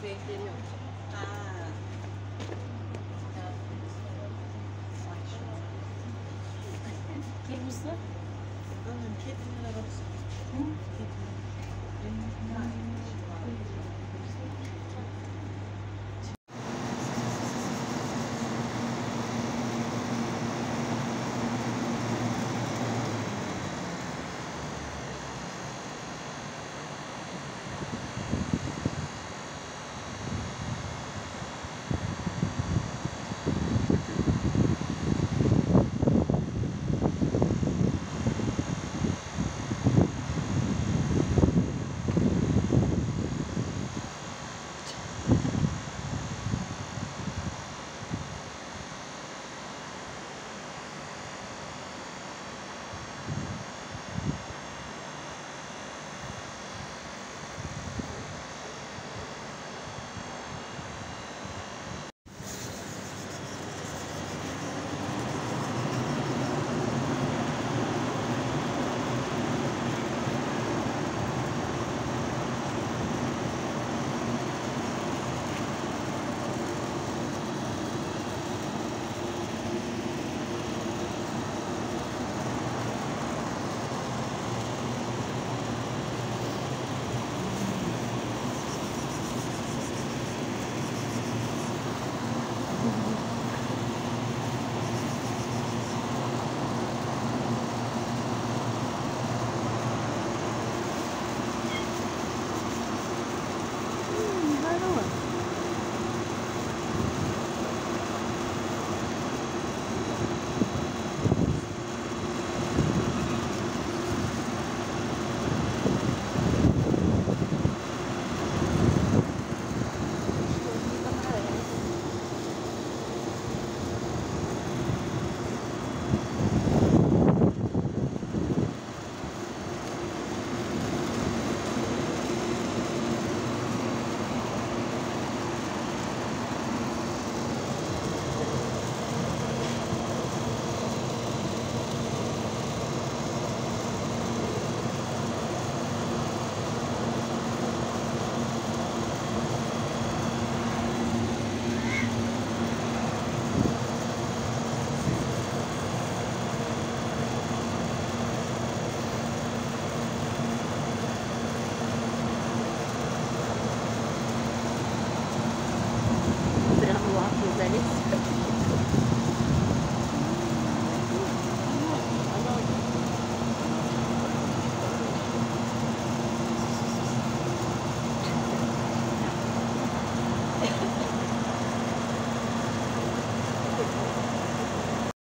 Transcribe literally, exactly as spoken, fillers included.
Kırmızı. Onun kedinin arası. Kedinin. Benim